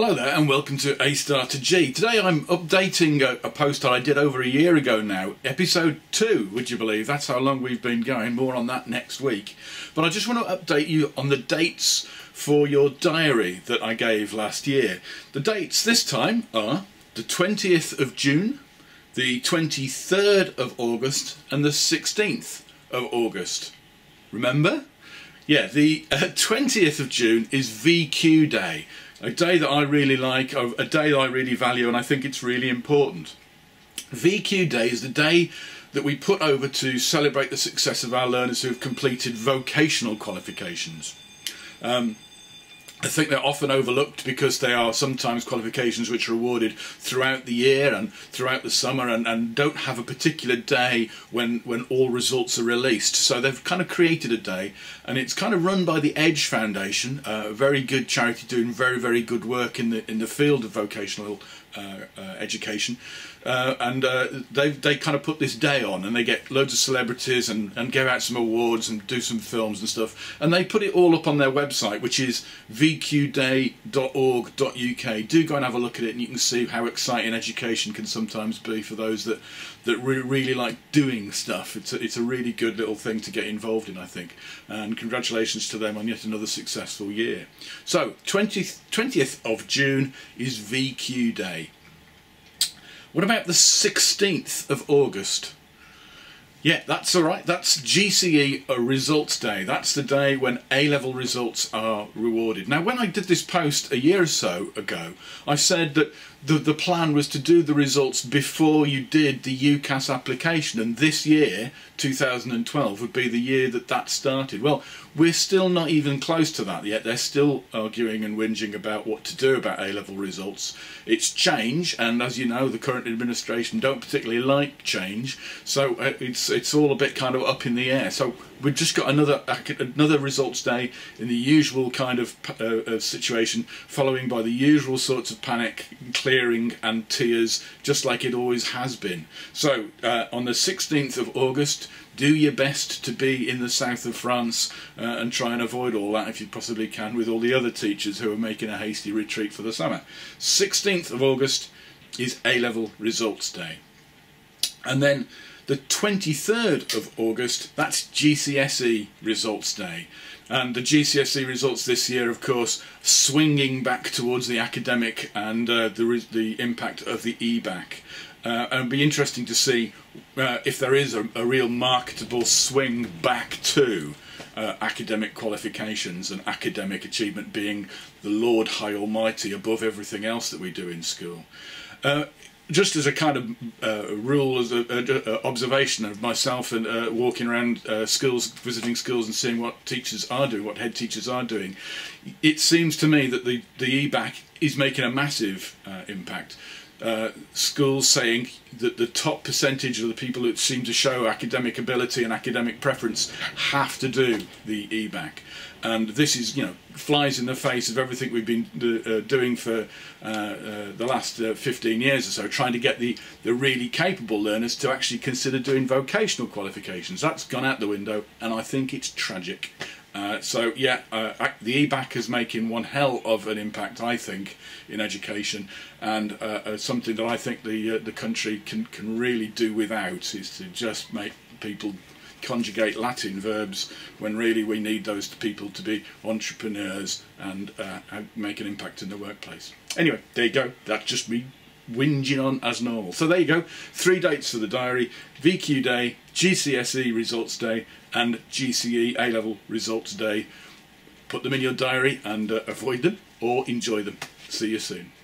Hello there and welcome to A Star to G. Today I'm updating a post that I did over a year ago now, episode 2, would you believe? That's how long we've been going, more on that next week. But I just want to update you on the dates for your diary that I gave last year. The dates this time are the 20th of June, the 23rd of August and the 16th of August. Remember? Yeah, the 20th of June is VQ Day. A day that I really like, a day that I really value, and I think it's really important. VQ Day is the day that we put over to celebrate the success of our learners who have completed vocational qualifications. I think they're often overlooked because they are sometimes qualifications which are awarded throughout the year and throughout the summer and don't have a particular day when all results are released. So they've kind of created a day, and it's kind of run by the Edge Foundation, a very good charity doing very, very good work in the field of vocational education, and they kind of put this day on, and they get loads of celebrities and give out some awards and do some films and stuff, and they put it all up on their website, which is vqday.org.uk. do go and have a look at it, and you can see how exciting education can sometimes be for those that really like doing stuff. It's a really good little thing to get involved in, I think, and congratulations to them on yet another successful year. So 20th of June is VQ Day. What about the 16th of August? Yeah, that's all right. That's GCE Results Day. That's the day when A-level results are rewarded. Now, when I did this post a year or so ago, I said that the plan was to do the results before you did the UCAS application, and this year, 2012, would be the year that started. Well, we're still not even close to that yet. They're still arguing and whinging about what to do about A-level results. It's change, and as you know, the current administration don't particularly like change, so it's all a bit kind of up in the air. So we've just got another results day in the usual kind of situation, following by the usual sorts of panic, clearing and tears, just like it always has been. So on the 16th of August, do your best to be in the south of France and try and avoid all that if you possibly can, with all the other teachers who are making a hasty retreat for the summer. 16th of August is A-level results day. And then the 23rd of August, that's GCSE Results Day. And the GCSE results this year, of course, swinging back towards the academic and the impact of the EBAC. And it'll be interesting to see if there is a real marketable swing back to academic qualifications and academic achievement being the Lord High Almighty above everything else that we do in school. Just as a kind of rule, as an observation of myself and walking around schools, visiting schools and seeing what teachers are doing, what head teachers are doing, it seems to me that the EBAC is making a massive impact. Schools saying that the top percentage of the people that seem to show academic ability and academic preference have to do the EBAC, and this is, you know, flies in the face of everything we've been doing for the last 15 years or so, trying to get the really capable learners to actually consider doing vocational qualifications. That's gone out the window, and I think it's tragic. So yeah, the EBAC is making one hell of an impact, I think, in education, and something that I think the country can really do without is to just make people conjugate Latin verbs when really we need those people to be entrepreneurs and make an impact in the workplace. Anyway, there you go. That's just me whinging on as normal. So there you go. 3 dates for the diary: VQ Day, GCSE Results Day and GCE A-Level Results Day. Put them in your diary and avoid them or enjoy them. See you soon.